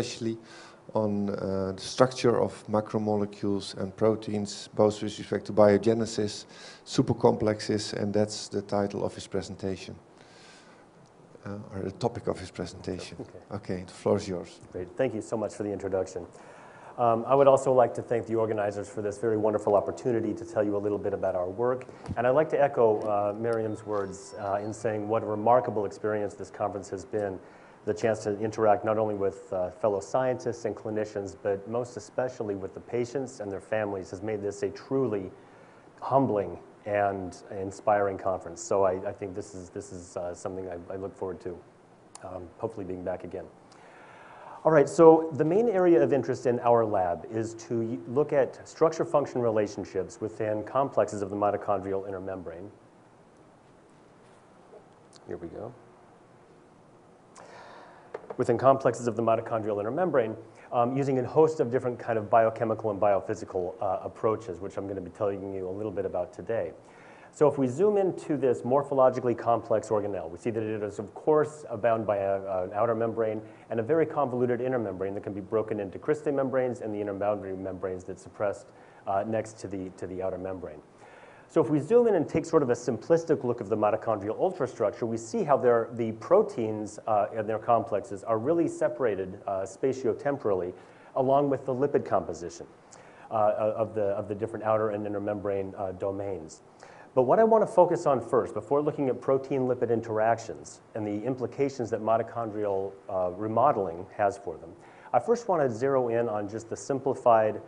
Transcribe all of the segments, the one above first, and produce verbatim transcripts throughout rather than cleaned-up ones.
especially on uh, the structure of macromolecules and proteins, both with respect to biogenesis, supercomplexes, and that's the title of his presentation, uh, or the topic of his presentation. Okay. Okay, the floor is yours. Great, thank you so much for the introduction. Um, I would also like to thank the organizers for this very wonderful opportunity to tell you a little bit about our work. And I'd like to echo uh, Miriam's words uh, in saying what a remarkable experience this conference has been, the chance to interact not only with uh, fellow scientists and clinicians, but most especially with the patients and their families, has made this a truly humbling and inspiring conference. So I, I think this is, this is uh, something I, I look forward to, um, hopefully being back again. All right, so the main area of interest in our lab is to look at structure-function relationships within complexes of the mitochondrial inner membrane. Here we go. Within complexes of the mitochondrial inner membrane, um, using a host of different kind of biochemical and biophysical uh, approaches, which I'm going to be telling you a little bit about today. So if we zoom into this morphologically complex organelle, we see that it is, of course, bound by a, an outer membrane and a very convoluted inner membrane that can be broken into cristae membranes and the inner boundary membranes that's suppressed uh, next to the, to the outer membrane. So if we zoom in and take sort of a simplistic look of the mitochondrial ultrastructure, we see how the proteins uh, and their complexes are really separated uh, spatiotemporally along with the lipid composition uh, of, the, of the different outer and inner membrane uh, domains. But what I want to focus on first, before looking at protein-lipid interactions and the implications that mitochondrial uh, remodeling has for them, I first want to zero in on just the simplified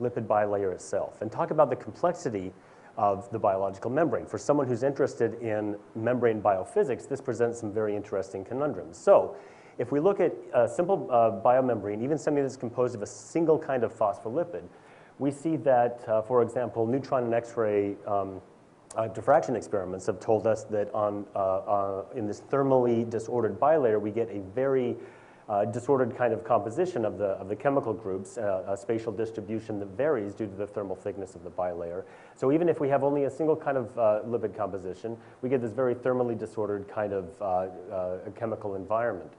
lipid bilayer itself and talk about the complexity of the biological membrane. For someone who's interested in membrane biophysics, this presents some very interesting conundrums. So if we look at a simple uh, biomembrane, even something that's composed of a single kind of phospholipid, we see that, uh, for example, neutron and X-ray um, Uh, diffraction experiments have told us that on, uh, uh, in this thermally disordered bilayer, we get a very uh, disordered kind of composition of the, of the chemical groups, uh, a spatial distribution that varies due to the thermal thickness of the bilayer. So even if we have only a single kind of uh, lipid composition, we get this very thermally disordered kind of uh, uh, chemical environment.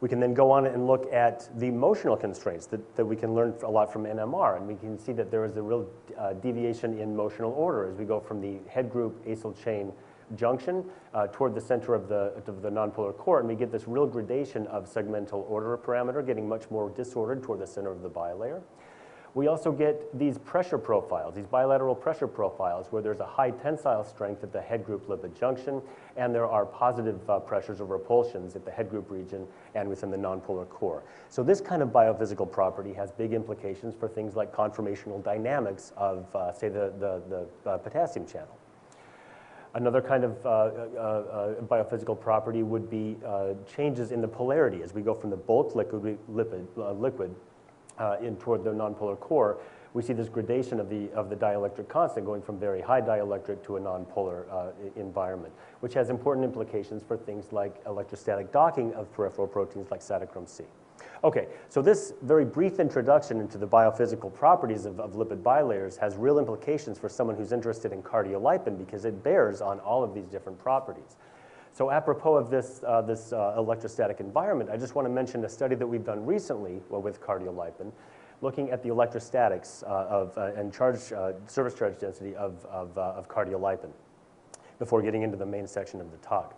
We can then go on and look at the emotional constraints that, that we can learn a lot from N M R, and we can see that there is a real uh, deviation in motional order as we go from the head group acyl chain junction uh, toward the center of the, of the nonpolar core, and we get this real gradation of segmental order parameter getting much more disordered toward the center of the bilayer. We also get these pressure profiles, these bilateral pressure profiles, where there's a high tensile strength at the head group lipid junction, and there are positive uh, pressures or repulsions at the head group region and within the nonpolar core. So this kind of biophysical property has big implications for things like conformational dynamics of, uh, say, the, the, the uh, potassium channel. Another kind of uh, uh, uh, biophysical property would be uh, changes in the polarity as we go from the bulk liquid, lipid, uh, liquid Uh, in toward the nonpolar core, we see this gradation of the, of the dielectric constant going from very high dielectric to a nonpolar uh, environment, which has important implications for things like electrostatic docking of peripheral proteins like cytochrome C. Okay, so this very brief introduction into the biophysical properties of, of lipid bilayers has real implications for someone who's interested in cardiolipin because it bears on all of these different properties. So apropos of this, uh, this uh, electrostatic environment, I just want to mention a study that we've done recently well, with cardiolipin, looking at the electrostatics uh, of, uh, and charge, uh, surface charge density of, of, uh, of cardiolipin before getting into the main section of the talk.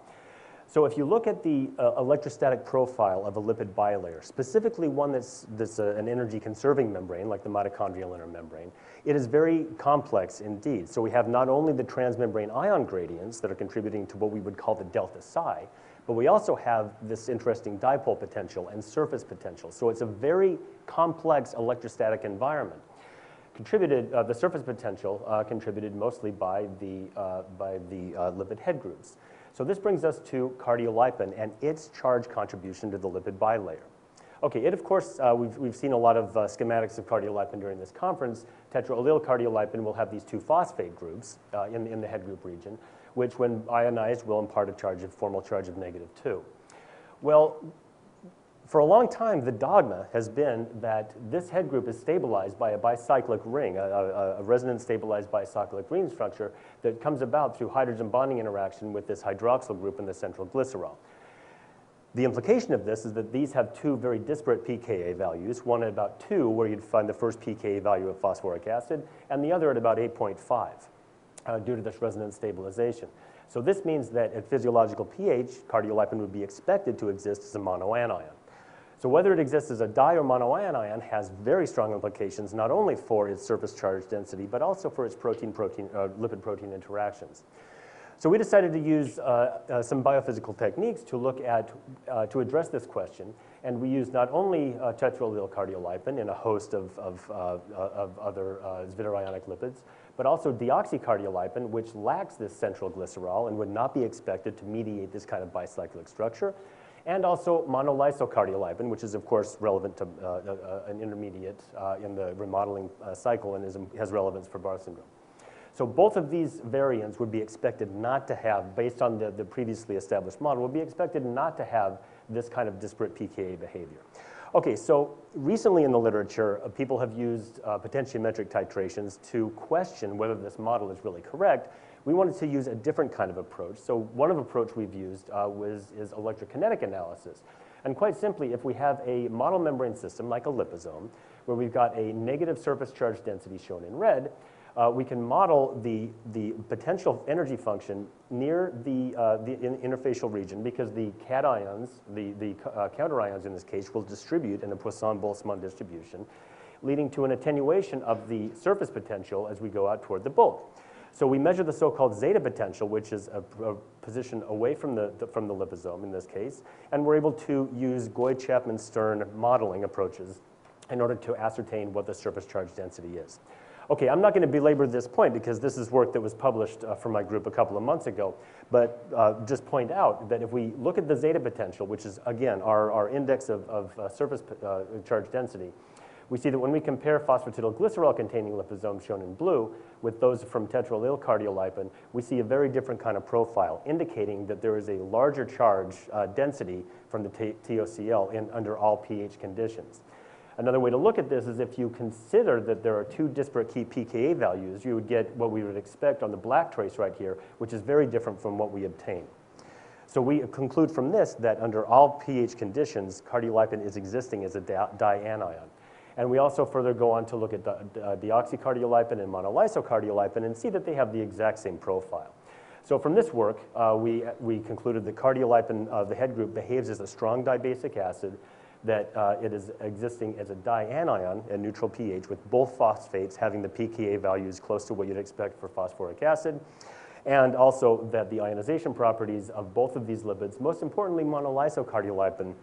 So if you look at the uh, electrostatic profile of a lipid bilayer, specifically one that's, that's a, an energy-conserving membrane like the mitochondrial inner membrane, it is very complex indeed. So we have not only the transmembrane ion gradients that are contributing to what we would call the delta psi, but we also have this interesting dipole potential and surface potential. So it's a very complex electrostatic environment. Contributed, uh, the surface potential uh, contributed mostly by the, uh, by the uh, lipid head groups. So this brings us to cardiolipin and its charge contribution to the lipid bilayer. Okay, it of course, uh, we've, we've seen a lot of uh, schematics of cardiolipin during this conference. Tetraallyl cardiolipin will have these two phosphate groups uh, in, in the head group region, which when ionized will impart a charge of formal charge of negative two. Well, for a long time, the dogma has been that this head group is stabilized by a bicyclic ring, a, a, a resonance stabilized bicyclic ring structure that comes about through hydrogen bonding interaction with this hydroxyl group in the central glycerol. The implication of this is that these have two very disparate pKa values, one at about two, where you'd find the first pKa value of phosphoric acid, and the other at about eight point five uh, due to this resonance stabilization. So this means that at physiological pH, cardiolipin would be expected to exist as a monoanion. So whether it exists as a di or monoanion has very strong implications not only for its surface charge density, but also for its protein-protein, uh, lipid-protein interactions. So we decided to use uh, uh, some biophysical techniques to look at, uh, to address this question, and we used not only uh, tetrallyl cardiolipin and a host of, of, uh, of other uh, zwitterionic lipids, but also deoxycardiolipin, which lacks this central glycerol and would not be expected to mediate this kind of bicyclic structure, and also monolysocardiolipin, which is of course relevant to uh, uh, an intermediate uh, in the remodeling uh, cycle and is, has relevance for Barth syndrome. So both of these variants would be expected not to have, based on the, the previously established model, would be expected not to have this kind of disparate pKa behavior. Okay, so recently in the literature, uh, people have used uh, potentiometric titrations to question whether this model is really correct. We wanted to use a different kind of approach. So one of approach we've used uh, was, is electrokinetic analysis. And quite simply, if we have a model membrane system like a liposome, where we've got a negative surface charge density shown in red, uh, we can model the, the potential energy function near the, uh, the in interfacial region because the cations, the, the uh, counterions in this case, will distribute in a Poisson-Boltzmann distribution, leading to an attenuation of the surface potential as we go out toward the bulk. So we measure the so-called zeta potential, which is a, a position away from the, the, from the liposome in this case, and we're able to use Goy-Chapman-Stern modeling approaches in order to ascertain what the surface charge density is. Okay, I'm not going to belabor this point because this is work that was published uh, from my group a couple of months ago, but uh, just point out that if we look at the zeta potential, which is, again, our, our index of, of uh, surface uh, charge density, we see that when we compare phosphatidylglycerol-containing liposomes shown in blue with those from tetrallyl cardiolipin, we see a very different kind of profile, indicating that there is a larger charge uh, density from the T O C L in, under all pH conditions. Another way to look at this is if you consider that there are two disparate key pKa values, you would get what we would expect on the black trace right here, which is very different from what we obtain. So we conclude from this that under all pH conditions, cardiolipin is existing as a dianion. And we also further go on to look at the, uh, deoxycardiolipin and monolysocardiolipin and see that they have the exact same profile. So from this work, uh, we, we concluded that cardiolipin, uh, the head group, behaves as a strong dibasic acid, that uh, it is existing as a dianion at neutral pH with both phosphates having the pKa values close to what you'd expect for phosphoric acid, and also that the ionization properties of both of these lipids, most importantly monolysocardiolipin,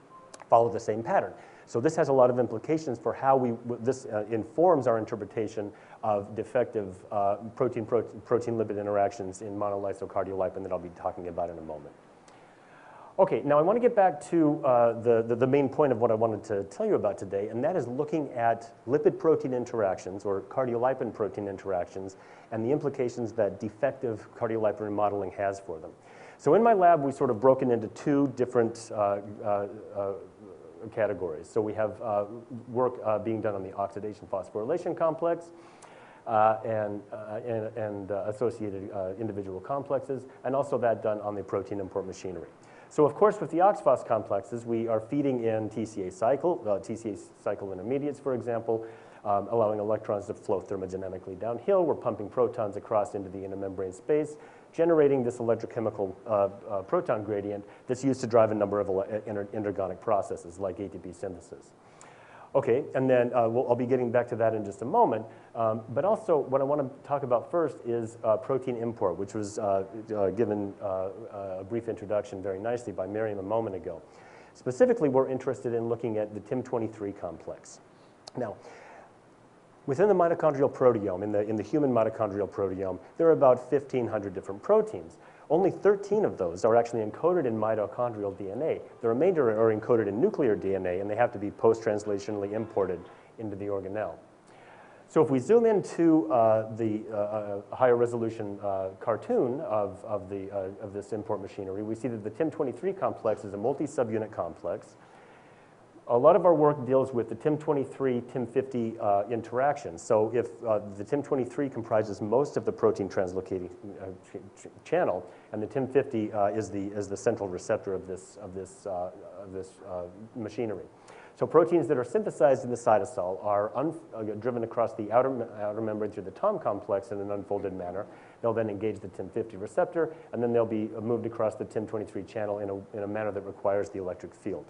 follow the same pattern. So this has a lot of implications for how we, this uh, informs our interpretation of defective uh, protein-protein protein-lipid interactions in monolysocardiolipin that I'll be talking about in a moment. Okay, now I want to get back to uh, the, the, the main point of what I wanted to tell you about today, and that is looking at lipid-protein interactions or cardiolipin-protein interactions and the implications that defective cardiolipin modeling has for them. So in my lab, we sort of broken into two different uh, uh, uh, categories. So we have uh, work uh, being done on the oxidation phosphorylation complex uh, and, uh, and, and uh, associated uh, individual complexes, and also that done on the protein import machinery. So of course with the oxphos complexes, we are feeding in T C A cycle, uh, T C A cycle intermediates, for example, um, allowing electrons to flow thermodynamically downhill. We're pumping protons across into the intermembrane space, generating this electrochemical uh, uh, proton gradient that's used to drive a number of inter energonic processes like A T P synthesis. Okay, and then uh, we'll, I'll be getting back to that in just a moment, um, but also what I want to talk about first is uh, protein import, which was uh, uh, given uh, a brief introduction very nicely by Miriam a moment ago. Specifically, we're interested in looking at the T I M twenty-three complex. Now, within the mitochondrial proteome, in the, in the human mitochondrial proteome, there are about fifteen hundred different proteins. Only thirteen of those are actually encoded in mitochondrial D N A. The remainder are encoded in nuclear D N A, and they have to be post-translationally imported into the organelle. So if we zoom into uh, the uh, higher resolution uh, cartoon of, of, the, uh, of this import machinery, we see that the T I M twenty-three complex is a multi-subunit complex. A lot of our work deals with the T I M twenty-three T I M fifty uh, interaction. So if uh, the T I M twenty-three comprises most of the protein translocating uh, ch ch channel, and the T I M fifty uh, is the is the central receptor of this of this uh, of this uh, machinery. So proteins that are synthesized in the cytosol are uh, driven across the outer, outer membrane through the T O M complex in an unfolded manner. They'll then engage the T I M fifty receptor, and then they'll be moved across the T I M twenty-three channel in a, in a manner that requires the electric field.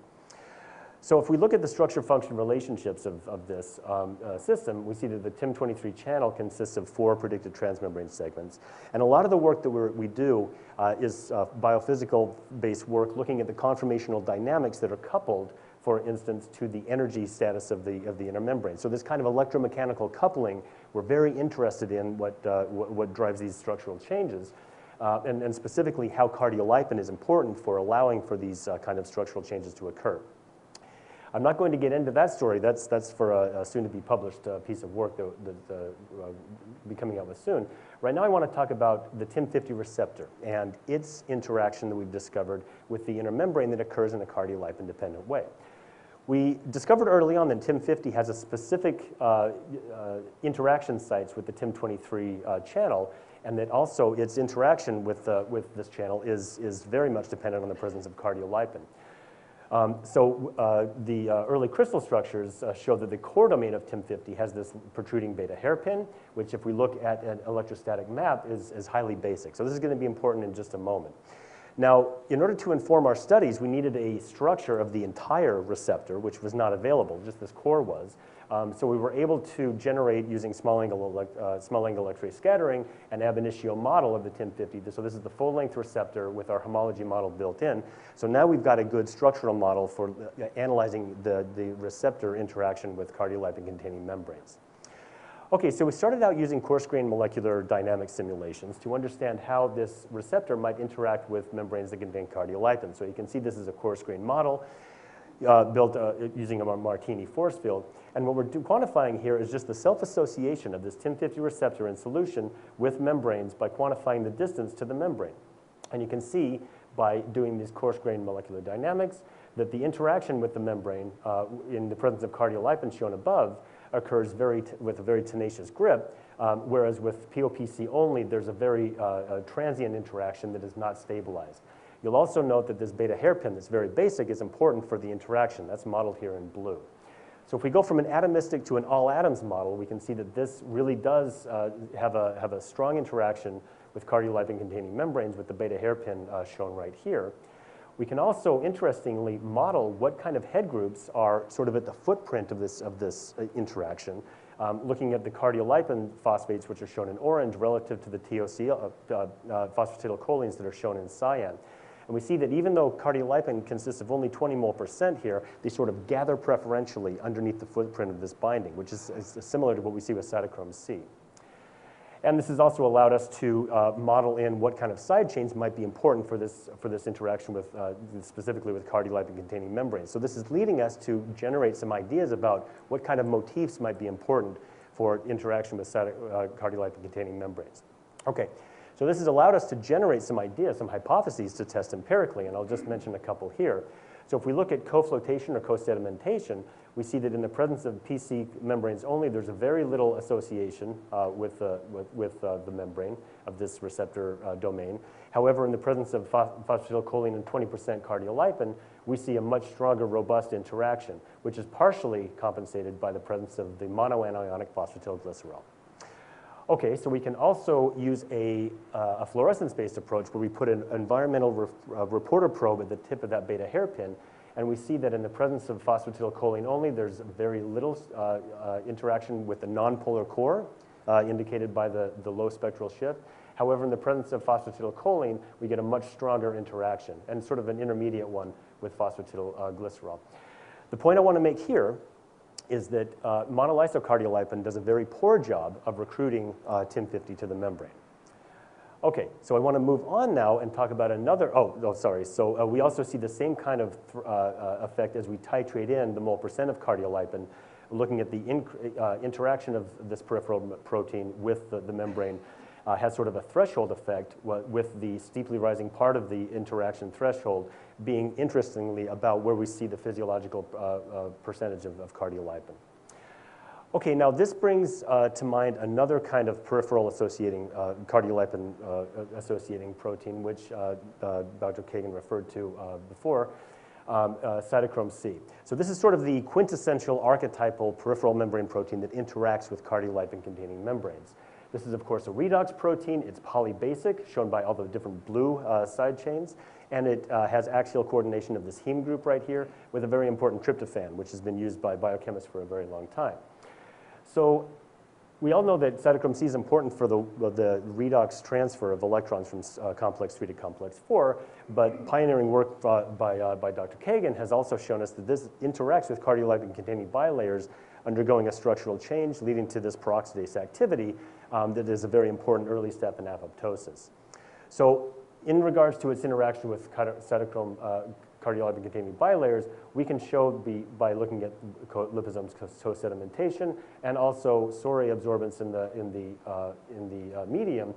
So if we look at the structure-function relationships of, of this um, uh, system, we see that the T I M twenty-three channel consists of four predicted transmembrane segments. And a lot of the work that we're, we do uh, is uh, biophysical-based work looking at the conformational dynamics that are coupled, for instance, to the energy status of the, of the inner membrane. So this kind of electromechanical coupling, we're very interested in what, uh, what, what drives these structural changes. Uh, and, and specifically how cardiolipin is important for allowing for these uh, kind of structural changes to occur. I'm not going to get into that story. That's, that's for a, a soon to be published uh, piece of work that will uh, be coming out with soon. Right now I want to talk about the T I M fifty receptor and its interaction that we've discovered with the inner membrane that occurs in a cardiolipin dependent way. We discovered early on that T I M fifty has a specific uh, uh, interaction sites with the T I M twenty-three uh, channel, and that also its interaction with, uh, with this channel is, is very much dependent on the presence of cardiolipin. Um, so uh, the uh, early crystal structures uh, show that the core domain of T I M fifty has this protruding beta hairpin, which if we look at an electrostatic map is, is highly basic. So this is going to be important in just a moment. Now, in order to inform our studies, we needed a structure of the entire receptor, which was not available, just this core was. Um, so we were able to generate, using small angle, elect uh, small angle X-ray scattering, an ab initio model of the T I M fifty. So this is the full-length receptor with our homology model built in. So now we've got a good structural model for uh, analyzing the, the receptor interaction with cardiolipin-containing membranes. Okay, so we started out using coarse-grained molecular dynamic simulations to understand how this receptor might interact with membranes that contain cardiolipin. So you can see this is a coarse-grained model uh, built uh, using a Martini force field. And what we're quantifying here is just the self-association of this T I M fifty receptor in solution with membranes by quantifying the distance to the membrane. And you can see by doing these coarse-grained molecular dynamics that the interaction with the membrane uh, in the presence of cardiolipin shown above occurs very t with a very tenacious grip, um, whereas with P O P C only, there's a very uh, a transient interaction that is not stabilized. You'll also note that this beta hairpin that's very basic is important for the interaction. That's modeled here in blue. So if we go from an atomistic to an all-atoms model, we can see that this really does uh, have, a, have a strong interaction with cardiolipin-containing membranes with the beta hairpin uh, shown right here. We can also, interestingly, model what kind of head groups are sort of at the footprint of this, of this uh, interaction, um, looking at the cardiolipin phosphates, which are shown in orange, relative to the T O C L, uh, uh, phosphatidylcholines that are shown in cyan. And we see that even though cardiolipin consists of only twenty mole percent here, they sort of gather preferentially underneath the footprint of this binding, which is, is similar to what we see with cytochrome C. And this has also allowed us to uh, model in what kind of side chains might be important for this, for this interaction with, uh, specifically with cardiolipin-containing membranes. So this is leading us to generate some ideas about what kind of motifs might be important for interaction with uh, cardiolipin-containing membranes. Okay, so this has allowed us to generate some ideas, some hypotheses to test empirically, and I'll just mention a couple here. So if we look at coflotation or co-sedimentation, we see that in the presence of P C membranes only, there's a very little association uh, with, uh, with, with uh, the membrane of this receptor uh, domain. However, in the presence of phos phosphatidylcholine and twenty percent cardiolipin, we see a much stronger, robust interaction, which is partially compensated by the presence of the monoanionic phosphatidylglycerol. Okay, so we can also use a, uh, a fluorescence-based approach where we put an environmental re uh, reporter probe at the tip of that beta hairpin, and we see that in the presence of phosphatidylcholine only, there's very little uh, uh, interaction with the nonpolar core, uh, indicated by the, the low spectral shift. However, in the presence of phosphatidylcholine, we get a much stronger interaction, and sort of an intermediate one with phosphatidylglycerol. Uh, the point I want to make here is that uh, monolysocardiolipin does a very poor job of recruiting uh, T I M fifty to the membrane. Okay, so I want to move on now and talk about another, oh, oh sorry, so uh, we also see the same kind of th uh, uh, effect as we titrate in the mole percent of cardiolipin, looking at the in uh, interaction of this peripheral protein with the, the membrane uh, has sort of a threshold effect with the steeply rising part of the interaction threshold being, interestingly, about where we see the physiological uh, uh, percentage of, of cardiolipin. Okay, now this brings uh, to mind another kind of peripheral associating, uh, cardiolipin uh, associating protein, which uh, uh, Doctor Kagan referred to uh, before, um, uh, cytochrome C. So this is sort of the quintessential archetypal peripheral membrane protein that interacts with cardiolipin-containing membranes. This is, of course, a redox protein. It's polybasic, shown by all the different blue uh, side chains. And it uh, has axial coordination of this heme group right here with a very important tryptophan, which has been used by biochemists for a very long time. So we all know that cytochrome C is important for the, the redox transfer of electrons from uh, complex three to complex four, but pioneering work by, by, uh, by Doctor Kagan has also shown us that this interacts with cardiolipin-containing bilayers undergoing a structural change leading to this peroxidase activity um, that is a very important early step in apoptosis. So in regards to its interaction with cytochrome uh, cardiolipin-containing bilayers, we can show the, by looking at liposomes co-sedimentation and also Soray absorbance in the, in the, uh, in the uh, medium,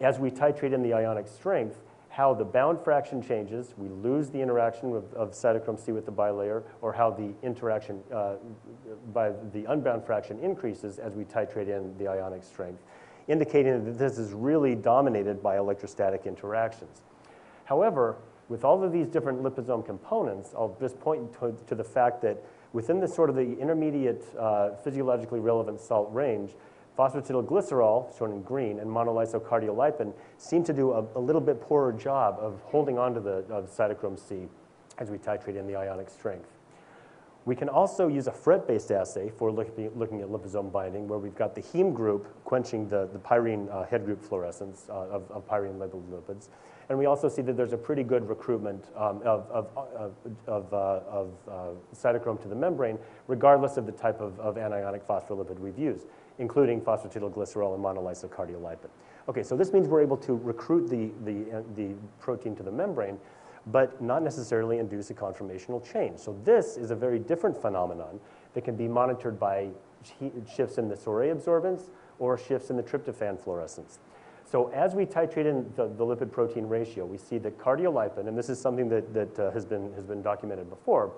as we titrate in the ionic strength, how the bound fraction changes, we lose the interaction of, of cytochrome C with the bilayer, or how the interaction uh, by the unbound fraction increases as we titrate in the ionic strength, indicating that this is really dominated by electrostatic interactions. However, with all of these different liposome components, I'll just point to, to the fact that within the sort of the intermediate uh, physiologically relevant salt range, phosphoracetylglycerol, shown in green, and monolysocardiolipin seem to do a, a little bit poorer job of holding onto the of cytochrome C as we titrate in the ionic strength. We can also use a F R E T-based assay for looking, looking at liposome binding, where we've got the heme group quenching the, the pyrene uh, head group fluorescence uh, of, of pyrene-labeled lipids. And we also see that there's a pretty good recruitment um, of, of, of, of, uh, of uh, cytochrome to the membrane, regardless of the type of, of anionic phospholipid we've used, including phosphoracetylglycerol and monolysocardiolipin. Okay, so this means we're able to recruit the, the, uh, the protein to the membrane, but not necessarily induce a conformational change. So this is a very different phenomenon that can be monitored by shifts in the Soray absorbance or shifts in the tryptophan fluorescence. So as we titrate in the, the lipid protein ratio, we see that cardiolipin, and this is something that, that uh, has, been, has been documented before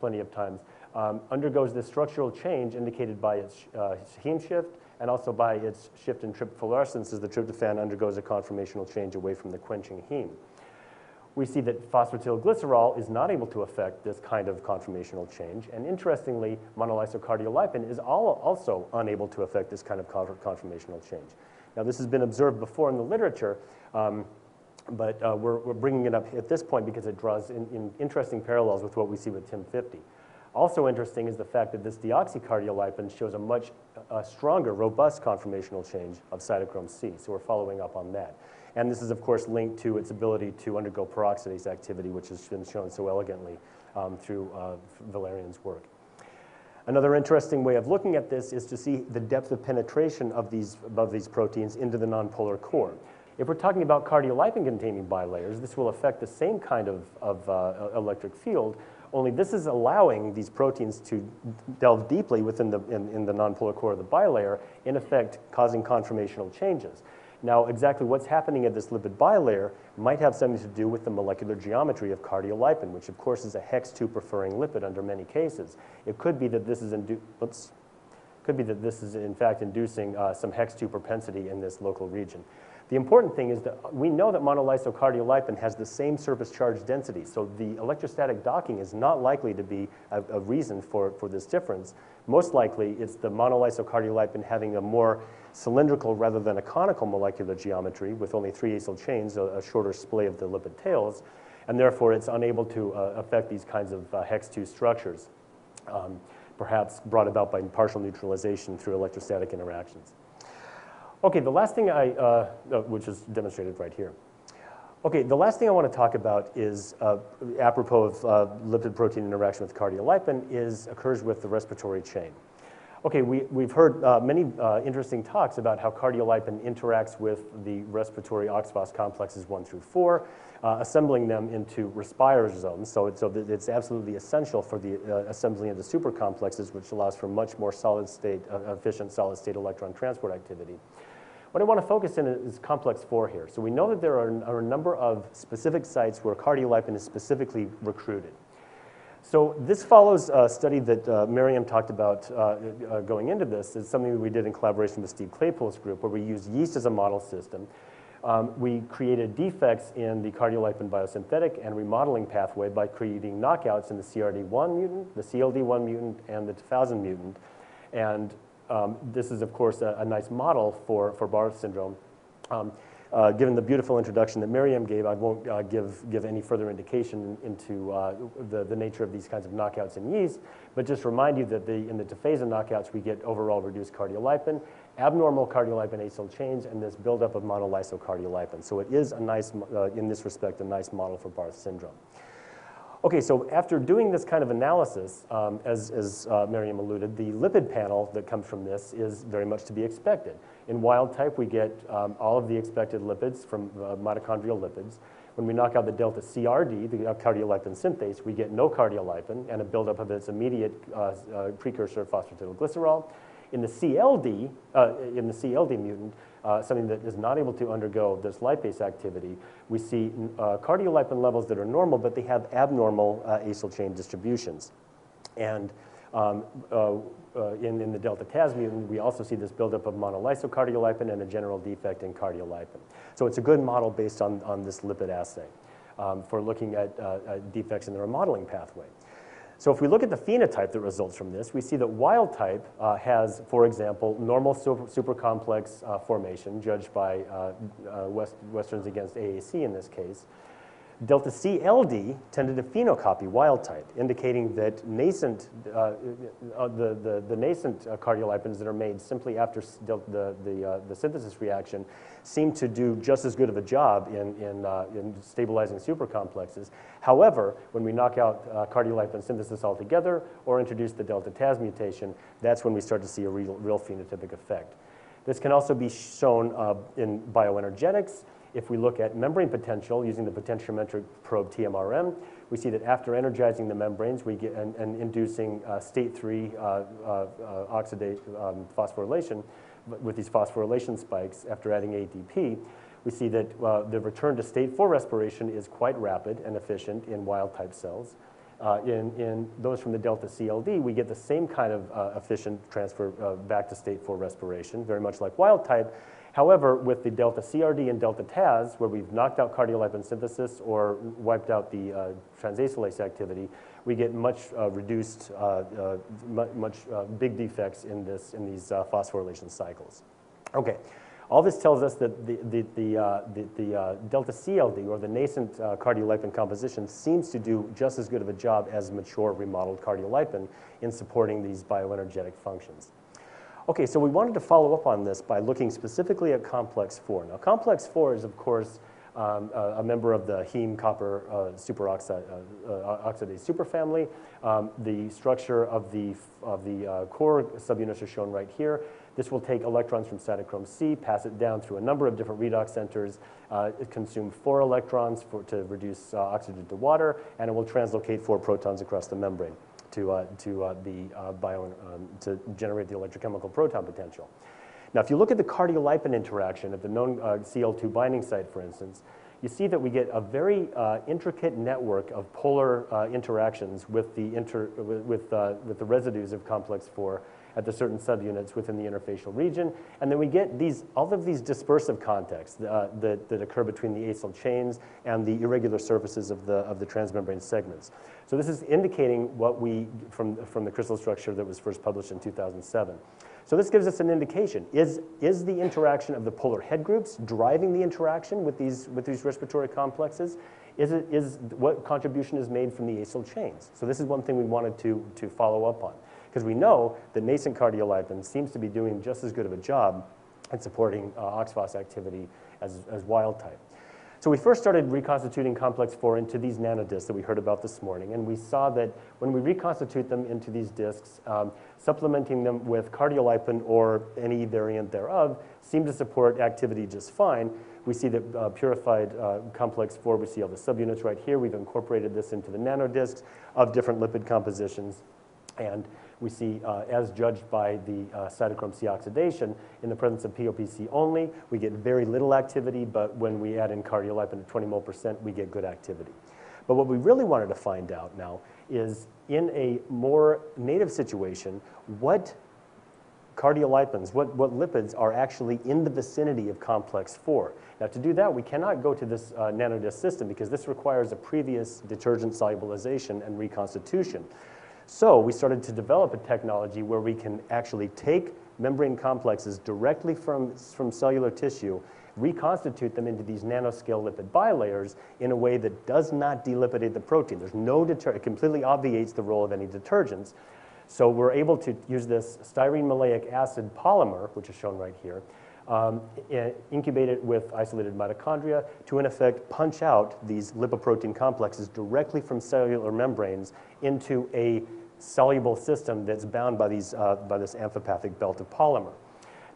plenty of times, um, undergoes this structural change indicated by its uh, heme shift and also by its shift in tryp fluorescence as the tryptophan undergoes a conformational change away from the quenching heme. We see that phosphoracetylglycerol is not able to affect this kind of conformational change. And interestingly, monolysocardiolipin is all also unable to affect this kind of conformational change. Now, this has been observed before in the literature, um, but uh, we're, we're bringing it up at this point because it draws in, in interesting parallels with what we see with T I M fifty. Also interesting is the fact that this deoxycardiolipin shows a much uh, stronger, robust conformational change of cytochrome C, so we're following up on that. And this is, of course, linked to its ability to undergo peroxidase activity, which has been shown so elegantly um, through uh, Valerian's work. Another interesting way of looking at this is to see the depth of penetration of these, of these proteins into the nonpolar core. If we're talking about cardiolipin-containing bilayers, this will affect the same kind of, of uh, electric field, only this is allowing these proteins to delve deeply within the, in, in the nonpolar core of the bilayer, in effect causing conformational changes. Now, exactly what's happening at this lipid bilayer might have something to do with the molecular geometry of cardiolipin, which of course is a hex two preferring lipid under many cases. It could be that this is, oops, could be that this is in fact inducing uh, some hex two propensity in this local region. The important thing is that we know that monolysocardiolipin has the same surface charge density, so the electrostatic docking is not likely to be a, a reason for, for this difference. Most likely, it's the monolysocardiolipin having a more cylindrical rather than a conical molecular geometry with only three acyl chains, a, a shorter splay of the lipid tails, and therefore it's unable to uh, affect these kinds of uh, hex two structures, um, perhaps brought about by partial neutralization through electrostatic interactions. Okay, the last thing I, uh, which is demonstrated right here. Okay, the last thing I want to talk about is, uh, apropos of uh, lipid-protein interaction with cardiolipin, is occurs with the respiratory chain. Okay, we, we've heard uh, many uh, interesting talks about how cardiolipin interacts with the respiratory oxphos complexes one through four, uh, assembling them into respirers zones, so, it, so that it's absolutely essential for the uh, assembly into supercomplexes, which allows for much more solid-state, uh, efficient solid-state electron transport activity. What I want to focus in is complex four here. So we know that there are, are a number of specific sites where cardiolipin is specifically recruited. So this follows a study that uh, Miriam talked about uh, uh, going into this. It's something that we did in collaboration with Steve Claypool's group, where we used yeast as a model system. um, we created defects in the cardiolipin biosynthetic and remodeling pathway by creating knockouts in the C R D one mutant, the C L D one mutant, and the two thousand mutant. And um, this is, of course, a, a nice model for, for Barth syndrome. Um, Uh, given the beautiful introduction that Miriam gave, I won't uh, give, give any further indication into uh, the, the nature of these kinds of knockouts in yeast, but just remind you that the, in the Tephaza knockouts, we get overall reduced cardiolipin, abnormal cardiolipin acyl chains, and this buildup of monolysocardiolipin. So it is a nice, uh, in this respect, a nice model for Barth syndrome. Okay, so after doing this kind of analysis, um, as, as uh, Miriam alluded, the lipid panel that comes from this is very much to be expected. In wild type, we get um, all of the expected lipids from uh, mitochondrial lipids. When we knock out the delta C R D, the cardiolipin synthase, we get no cardiolipin and a buildup of its immediate uh, uh, precursor, phosphatidylglycerol. In the C L D, uh, in the C L D mutant, uh, something that is not able to undergo this lipase activity, we see uh, cardiolipin levels that are normal, but they have abnormal uh, acyl chain distributions. And um, uh, uh, in, in the delta T A S mutant, we also see this buildup of monolysocardiolipin and a general defect in cardiolipin. So it's a good model based on, on this lipid assay um, for looking at uh, uh, defects in the remodeling pathway. So if we look at the phenotype that results from this, we see that wild type uh, has, for example, normal super, super complex uh, formation, judged by uh, uh, West, Westerns against A A C in this case. Delta C L D tended to phenocopy wild type, indicating that nascent, uh, uh, the, the, the nascent uh, cardiolipins that are made simply after the, the, uh, the synthesis reaction seem to do just as good of a job in, in, uh, in stabilizing supercomplexes. However, when we knock out uh, cardiolipin synthesis altogether or introduce the delta T A S mutation, that's when we start to see a real, real phenotypic effect. This can also be shown uh, in bioenergetics. If we look at membrane potential using the potentiometric probe T M R M, we see that after energizing the membranes we get and, and inducing uh, state three uh, uh, uh, oxidate um, phosphorylation with these phosphorylation spikes after adding A T P, we see that uh, the return to state four respiration is quite rapid and efficient in wild type cells. Uh, in, in those from the delta C L D, we get the same kind of uh, efficient transfer uh, back to state four respiration, very much like wild type. However, with the delta C R D and delta T A S, where we've knocked out cardiolipin synthesis or wiped out the uh, transacylase activity, we get much uh, reduced, uh, uh, much uh, big defects in, this, in these uh, phosphorylation cycles. Okay, all this tells us that the, the, the, uh, the, the uh, delta C L D, or the nascent uh, cardiolipin composition, seems to do just as good of a job as mature remodeled cardiolipin in supporting these bioenergetic functions. Okay, so we wanted to follow up on this by looking specifically at complex four. Now, complex four is, of course, um, a, a member of the heme copper uh, superoxide, uh, uh, oxidase superfamily. Um, the structure of the, of the uh, core subunits are shown right here. This will take electrons from cytochrome C, pass it down through a number of different redox centers, uh, consume four electrons for, to reduce uh, oxygen to water, and it will translocate four protons across the membrane. To, uh, to, uh, the, uh, bio, um, to generate the electrochemical proton potential. Now, if you look at the cardiolipin interaction at the known uh, C L two binding site, for instance, you see that we get a very uh, intricate network of polar uh, interactions with the, inter with, uh, with the residues of complex four at the certain subunits within the interfacial region. And then we get these, all of these dispersive contacts uh, that, that occur between the acyl chains and the irregular surfaces of the, of the transmembrane segments. So this is indicating what we, from, from the crystal structure that was first published in two thousand seven. So this gives us an indication. Is, is the interaction of the polar head groups driving the interaction with these, with these respiratory complexes? Is it, is, what contribution is made from the acyl chains? So this is one thing we wanted to, to follow up on, because we know that nascent cardiolipin seems to be doing just as good of a job at supporting uh, oxphos activity as, as wild type. So we first started reconstituting complex four into these nanodiscs that we heard about this morning, and we saw that when we reconstitute them into these discs, um, supplementing them with cardiolipin or any variant thereof seemed to support activity just fine. We see that uh, purified uh, complex four, we see all the subunits right here. We've incorporated this into the nanodiscs of different lipid compositions, and we see, uh, as judged by the uh, cytochrome C oxidation, in the presence of P O P C only, we get very little activity, but when we add in cardiolipin at twenty mole percent, we get good activity. But what we really wanted to find out now is, in a more native situation, what cardiolipins, what, what lipids are actually in the vicinity of complex four. Now, to do that, we cannot go to this uh, nanodisc system because this requires a previous detergent solubilization and reconstitution. So we started to develop a technology where we can actually take membrane complexes directly from, from cellular tissue, reconstitute them into these nanoscale lipid bilayers in a way that does not delipidate the protein. There's no deter- it completely obviates the role of any detergents. So we're able to use this styrene maleic acid polymer, which is shown right here, um, incubate it with isolated mitochondria to, in effect, punch out these lipoprotein complexes directly from cellular membranes into a soluble system that's bound by, these, uh, by this amphipathic belt of polymer.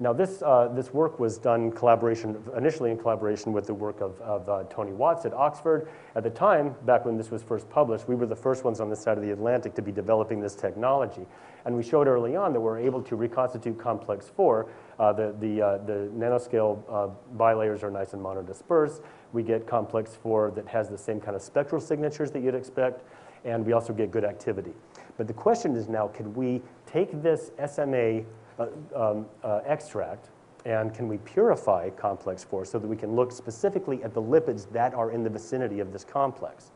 Now, this, uh, this work was done collaboration, initially in collaboration with the work of, of uh, Tony Watts at Oxford. At the time, back when this was first published, we were the first ones on this side of the Atlantic to be developing this technology. And we showed early on that we're able to reconstitute complex four. Uh, the, the, uh, the nanoscale uh, bilayers are nice and monodispersed. We get complex four that has the same kind of spectral signatures that you'd expect, and we also get good activity. But the question is now, can we take this S M A Uh, um, uh, extract, and can we purify complex four so that we can look specifically at the lipids that are in the vicinity of this complex?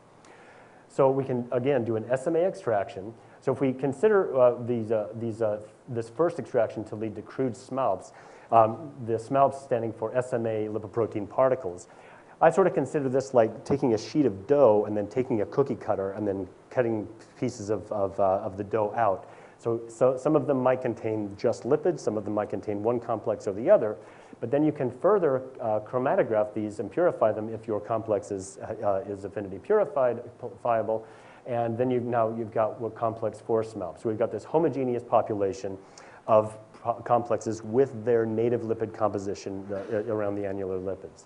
So we can, again, do an S M A extraction. So if we consider uh, these, uh, these, uh, this first extraction to lead to crude S M A Ps, um, the S M A Ps standing for S M A lipoprotein particles, I sort of consider this like taking a sheet of dough and then taking a cookie cutter and then cutting pieces of, of, uh, of the dough out. So, so some of them might contain just lipids, some of them might contain one complex or the other, but then you can further uh, chromatograph these and purify them if your complex is, uh, is affinity purifiable, and then you've, now you've got what complex four S M A P. So we've got this homogeneous population of complexes with their native lipid composition uh, around the annular lipids.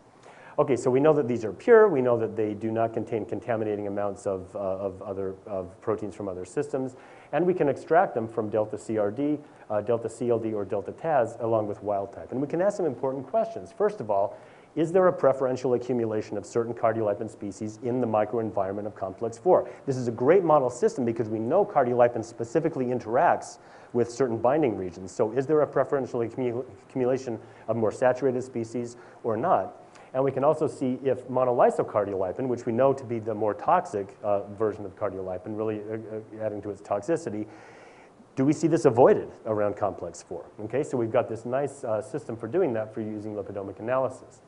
Okay, so we know that these are pure, we know that they do not contain contaminating amounts of, uh, of, other, of proteins from other systems, and we can extract them from delta C R D, uh, delta C L D, or delta T A S, along with wild type. And we can ask some important questions. First of all, is there a preferential accumulation of certain cardiolipin species in the microenvironment of complex four? This is a great model system because we know cardiolipin specifically interacts with certain binding regions. So is there a preferential accumula- accumulation of more saturated species or not? And we can also see if monolysocardiolipin, which we know to be the more toxic uh, version of cardiolipin, really uh, adding to its toxicity, do we see this avoided around complex four? Okay, so we've got this nice uh, system for doing that for using lipidomic analysis.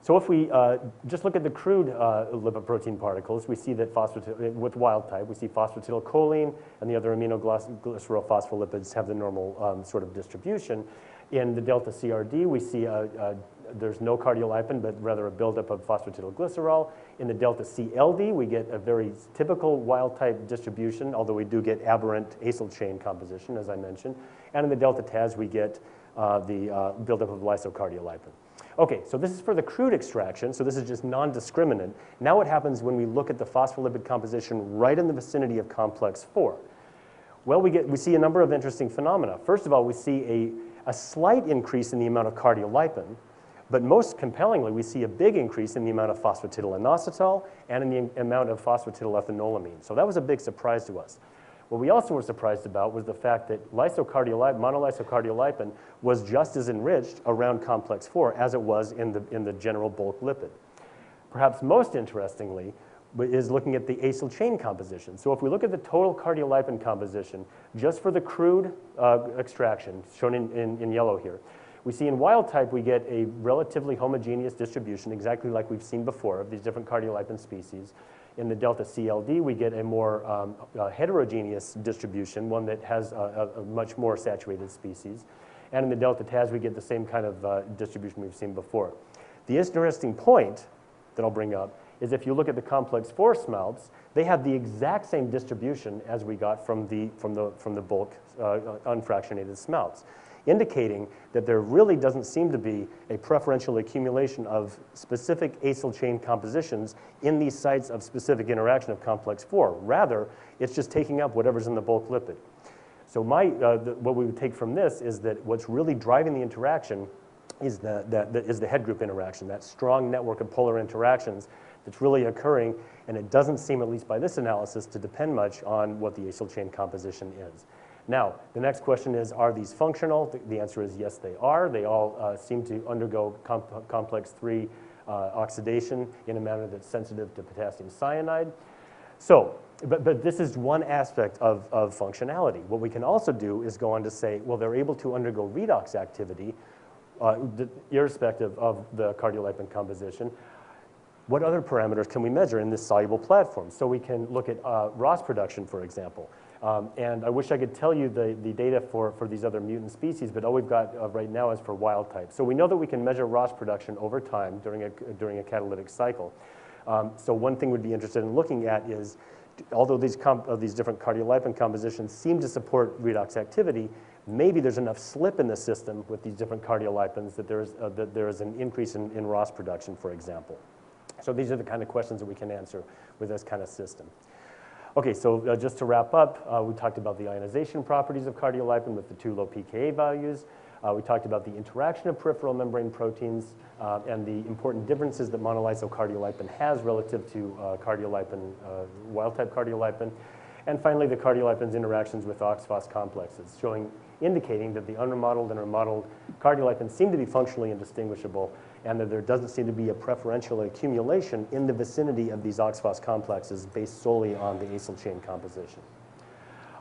So if we uh, just look at the crude uh, lipoprotein particles, we see that phosphat with wild type, we see phosphatidylcholine and the other aminoglycerolphospholipids have the normal um, sort of distribution. In the delta C R D, we see a, a there's no cardiolipin, but rather a buildup of phosphatidylglycerol. In the delta C L D, we get a very typical wild-type distribution, although we do get aberrant acyl chain composition, as I mentioned. And in the delta T A S, we get uh, the uh, buildup of lysocardiolipin. Okay, so this is for the crude extraction, so this is just non-discriminant. Now what happens when we look at the phospholipid composition right in the vicinity of complex four? Well, we, get, we see a number of interesting phenomena. First of all, we see a, a slight increase in the amount of cardiolipin, but most compellingly, we see a big increase in the amount of phosphatidylinositol and in the amount of phosphatidylethynolamine. So that was a big surprise to us. What we also were surprised about was the fact that lysocardiolipin, monolysocardiolipin was just as enriched around complex four as it was in the, in the general bulk lipid. Perhaps most interestingly is looking at the acyl chain composition. So if we look at the total cardiolipin composition, just for the crude uh, extraction, shown in, in, in yellow here, we see in wild type, we get a relatively homogeneous distribution, exactly like we've seen before, of these different cardiolipin species. In the delta C L D, we get a more um, uh, heterogeneous distribution, one that has a, a, a much more saturated species. And in the delta T A S, we get the same kind of uh, distribution we've seen before. The interesting point that I'll bring up is if you look at the complex four S M A Ps, they have the exact same distribution as we got from the, from the, from the bulk uh, unfractionated S M A Ps, indicating that there really doesn't seem to be a preferential accumulation of specific acyl chain compositions in these sites of specific interaction of complex four. Rather, it's just taking up whatever's in the bulk lipid. So my, uh, the, what we would take from this is that what's really driving the interaction is the, that, that is the head group interaction, that strong network of polar interactions that's really occurring, and it doesn't seem, at least by this analysis, to depend much on what the acyl chain composition is. Now, the next question is, are these functional? The, the answer is yes, they are. They all uh, seem to undergo comp complex three uh, oxidation in a manner that's sensitive to potassium cyanide. So, but, but this is one aspect of, of functionality. What we can also do is go on to say, well, they're able to undergo redox activity, uh, irrespective of the cardiolipin composition. What other parameters can we measure in this soluble platform? So we can look at uh, R O S production, for example. Um, and I wish I could tell you the, the data for, for these other mutant species, but all we've got uh, right now is for wild type. So we know that we can measure R O S production over time during a, during a catalytic cycle. Um, so one thing we'd be interested in looking at is, although these, comp uh, these different cardiolipin compositions seem to support redox activity, maybe there's enough slip in the system with these different cardiolipins that there is, uh, that there is an increase in, in R O S production, for example. So these are the kind of questions that we can answer with this kind of system. Okay, so uh, just to wrap up, uh, we talked about the ionization properties of cardiolipin with the two low pKa values. Uh, we talked about the interaction of peripheral membrane proteins uh, and the important differences that monolysocardiolipin has relative to uh, cardiolipin, uh, wild-type cardiolipin. And finally, the cardiolipin's interactions with oxphos complexes, showing, indicating that the unremodeled and remodeled cardiolipins seem to be functionally indistinguishable, and that there doesn't seem to be a preferential accumulation in the vicinity of these oxphos complexes based solely on the acyl chain composition.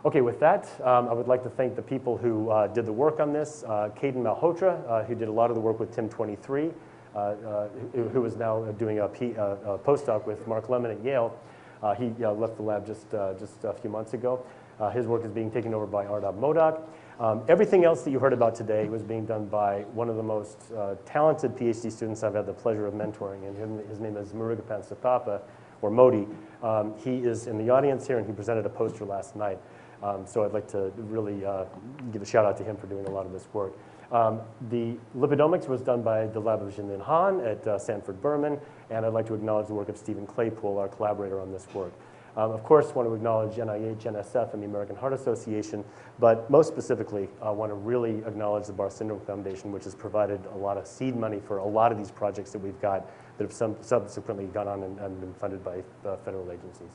Okay, with that, um, I would like to thank the people who uh, did the work on this. Uh, Caden Malhotra, uh, who did a lot of the work with Tim twenty-three, uh, uh, who, who is now doing a, P, uh, a postdoc with Mark Lemon at Yale. Uh, he uh, left the lab just, uh, just a few months ago. Uh, his work is being taken over by Arnab Modak. Um, everything else that you heard about today was being done by one of the most uh, talented PhD students I've had the pleasure of mentoring, and his name is Murugapan Sathappa, or Modi. Um, he is in the audience here, and he presented a poster last night. Um, so I'd like to really uh, give a shout out to him for doing a lot of this work. Um, the lipidomics was done by the lab of Jinlin Han at uh, Sanford Berman, and I'd like to acknowledge the work of Stephen Claypool, our collaborator on this work. Um, of course, want to acknowledge N I H, N S F, and the American Heart Association, but most specifically, I uh, want to really acknowledge the Barr Syndrome Foundation, which has provided a lot of seed money for a lot of these projects that we've got that have some subsequently gone on and, and been funded by uh, federal agencies.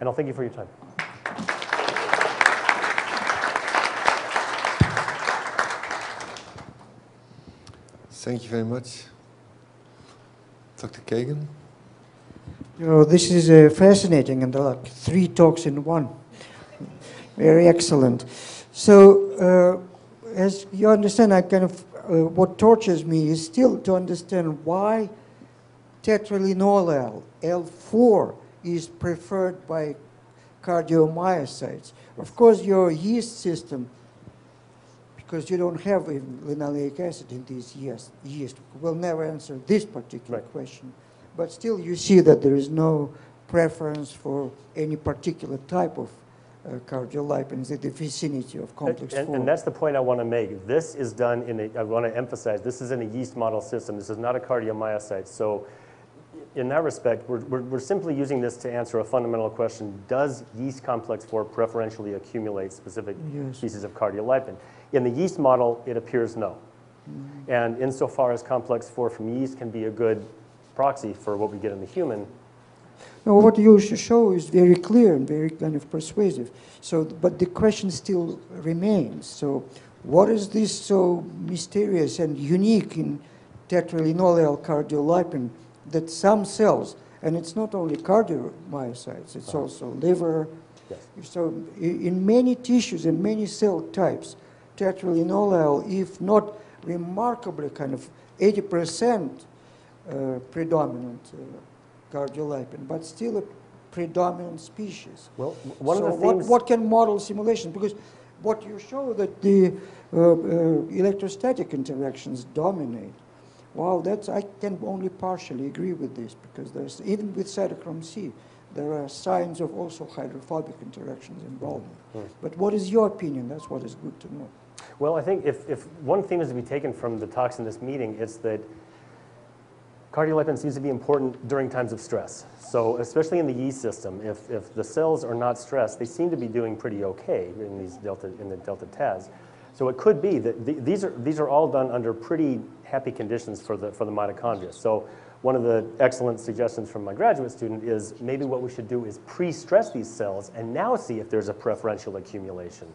And I'll thank you for your time. Thank you very much, Doctor Kagan. You know, this is uh, fascinating, and there are like three talks in one. Very excellent. So, uh, as you understand, I kind of uh, what tortures me is still to understand why tetralinolyl L four is preferred by cardiomyocytes. Of course, your yeast system, because you don't have linoleic acid in these yeast, yeast will never answer this particular right. question. But still, you see that there is no preference for any particular type of uh, cardiolipins in the vicinity of complex and, four. And that's the point I want to make. This is done in a, I want to emphasize, this is in a yeast model system. This is not a cardiomyocyte. So in that respect, we're, we're, we're simply using this to answer a fundamental question. Does yeast complex four preferentially accumulate specific yes. pieces of cardiolipin? In the yeast model, it appears no. Mm-hmm. And insofar as complex four from yeast can be a good proxy for what we get in the human. No, what you show is very clear and very kind of persuasive. So, but the question still remains. So, what is this so mysterious and unique in tetralinolyl cardiolipin that some cells, and it's not only cardiomyocytes, it's uh-huh. also liver. Yes. So, in many tissues and many cell types, tetralinolyl, if not remarkably kind of eighty percent Uh, predominant uh, cardiolipin, but still a predominant species. Well, one so of the what, things what can model simulation? Because what you show that the uh, uh, electrostatic interactions dominate. Wow, that's I can only partially agree with this because there's even with cytochrome C, there are signs of also hydrophobic interactions involved. Mm-hmm. But what is your opinion? That's what is good to know. Well, I think if if one thing is to be taken from the talks in this meeting, it's that cardiolipin seems to be important during times of stress. So especially in the yeast system, if, if the cells are not stressed, they seem to be doing pretty okay in these delta in the delta T A S. So it could be that the, these are these are all done under pretty happy conditions for the for the mitochondria. So one of the excellent suggestions from my graduate student is maybe what we should do is pre-stress these cells and now see if there's a preferential accumulation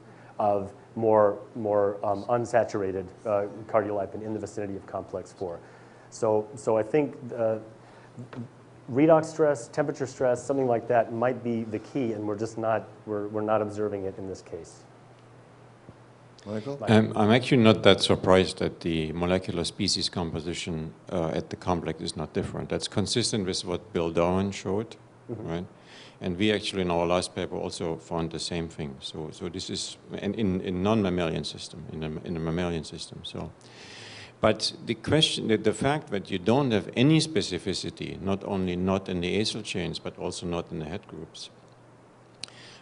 of more, more um, unsaturated uh, cardiolipin in the vicinity of complex four. So, so I think uh, redox stress, temperature stress, something like that might be the key, and we're just not, we're, we're not observing it in this case. Michael? Um, I'm actually not that surprised that the molecular species composition uh, at the complex is not different. That's consistent with what Bill Dowen showed, mm-hmm. right? And we actually in our last paper also found the same thing. So, so this is in, in, in non-mammalian system, in the, in the mammalian system. So, but the question, the, the fact that you don't have any specificity, not only not in the azole chains, but also not in the head groups,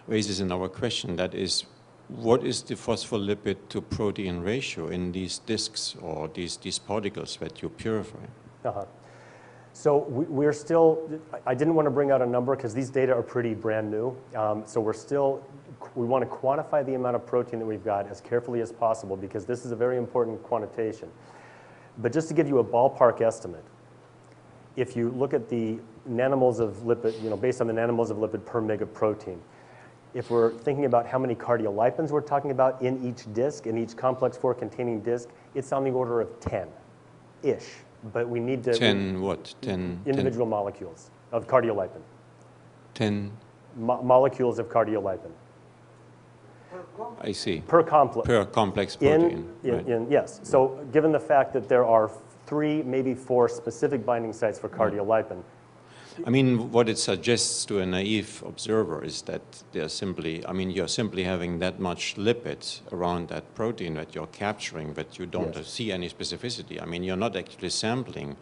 raises another question. That is, what is the phospholipid to protein ratio in these discs or these, these particles that you purify? Uh-huh. So we, we're still, I didn't want to bring out a number because these data are pretty brand new. Um, so we're still, we want to quantify the amount of protein that we've got as carefully as possible because this is a very important quantitation. But just to give you a ballpark estimate, if you look at the nanomoles of lipid, you know, based on the nanomoles of lipid per meg of protein, if we're thinking about how many cardiolipins we're talking about in each disc, in each complex four containing disc, it's on the order of ten-ish. But we need to... ten what? ten individual ten. Molecules of cardiolipin. ten? Mo molecules of cardiolipin. I see. Per complex. Per complex protein. In, in, right. in, yes. So yeah. Given the fact that there are three, maybe four specific binding sites for cardiolipin, I mean, what it suggests to a naive observer is that they're simply, I mean, you're simply having that much lipid around that protein that you're capturing, but you don't yes. see any specificity. I mean, you're not actually sampling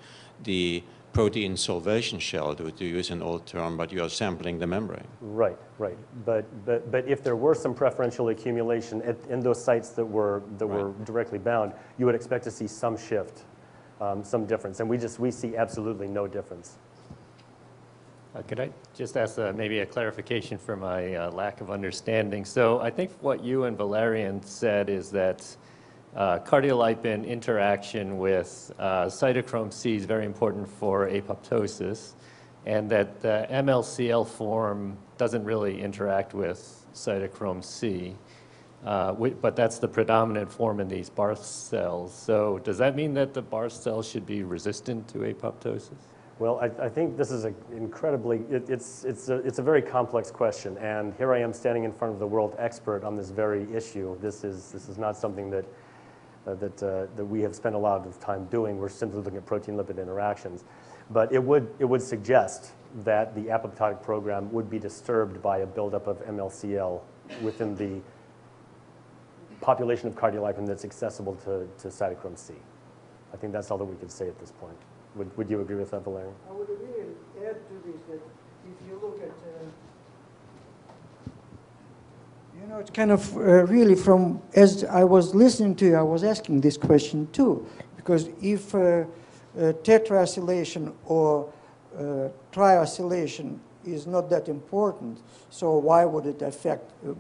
the protein solvation shell, to, to use an old term, but you're sampling the membrane. Right, right. But, but, but if there were some preferential accumulation at, in those sites that were, that right. were directly bound, you would expect to see some shift, um, some difference. And we just, we see absolutely no difference. Uh, could I just ask uh, maybe a clarification for my uh, lack of understanding? So I think what you and Valerian said is that uh, cardiolipin interaction with uh, cytochrome C is very important for apoptosis, and that the M L C L form doesn't really interact with cytochrome C, uh, but that's the predominant form in these Barth cells. So does that mean that the Barth cells should be resistant to apoptosis? Well, I, I think this is an incredibly, it, it's, it's, a, it's a very complex question, and here I am standing in front of the world expert on this very issue. This is, this is not something that, uh, that, uh, that we have spent a lot of time doing. We're simply looking at protein-lipid interactions. But it would, it would suggest that the apoptotic program would be disturbed by a buildup of M L C L within the population of cardiolipin that's accessible to, to cytochrome C. I think that's all that we could say at this point. Would, would you agree with that, Valerian? I would really add to this that if you look at, uh, you know, it's kind of uh, really from, as I was listening to you, I was asking this question too, because if uh, uh, tetraacylation or uh, triacylation is not that important, so why would it affect uh,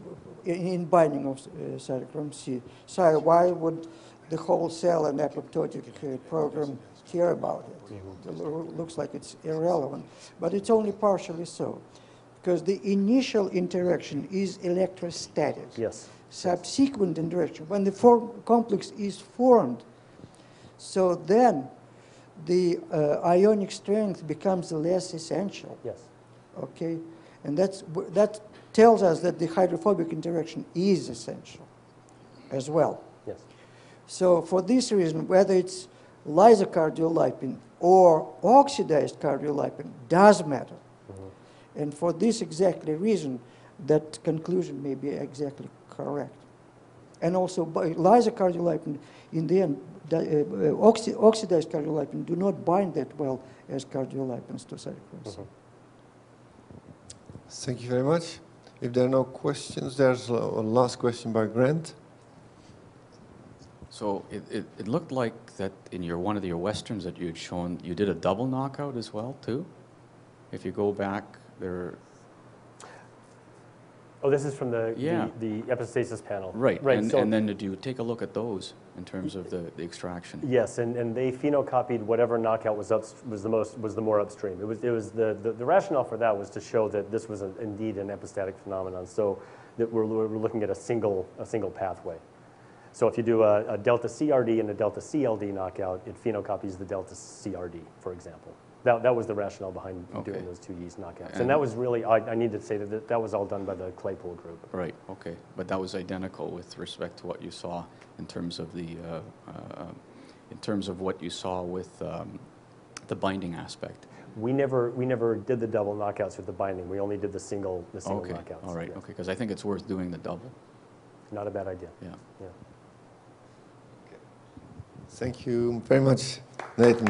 in binding of uh, cytochrome C? So why would the whole cell and apoptotic uh, program care about it? It looks like it's irrelevant, but it's only partially so, because the initial interaction is electrostatic. Yes. Subsequent interaction, when the form complex is formed, so then the uh, ionic strength becomes less essential. Yes. Okay, and that's that tells us that the hydrophobic interaction is essential as well. Yes. So for this reason, whether it's lysocardiolipin or oxidized cardiolipin does matter. Mm-hmm. And for this exactly reason, that conclusion may be exactly correct. And also, lysocardiolipin, in the end, oxi oxidized cardiolipin do not bind that well as cardiolipins to cytochrome C. Mm-hmm. Thank you very much. If there are no questions, there's a last question by Grant. So it, it, it looked like that in your one of your Westerns that you had shown, you did a double knockout as well, too? If you go back, there... Oh, this is from the, yeah. the, the epistasis panel. Right, right. And, so, and then did you take a look at those in terms of the, the extraction? Yes, and, and they phenocopied whatever knockout was, up, was, the, most, was the more upstream. It was, it was the, the, the rationale for that was to show that this was an, indeed an epistatic phenomenon. So that we're, we're looking at a single, a single pathway. So if you do a, a delta C R D and a delta C L D knockout, it phenocopies the delta C R D, for example. That, that was the rationale behind okay. doing those two yeast knockouts. And, and that was really, I, I need to say that that was all done by the Claypool group. Right, okay. But that was identical with respect to what you saw in terms of, the, uh, uh, in terms of what you saw with um, the binding aspect. We never, we never did the double knockouts with the binding. We only did the single, the single okay. knockouts. All right, yeah. okay, because I think it's worth doing the double. Not a bad idea. Yeah. yeah. Thank you very much, Nathan.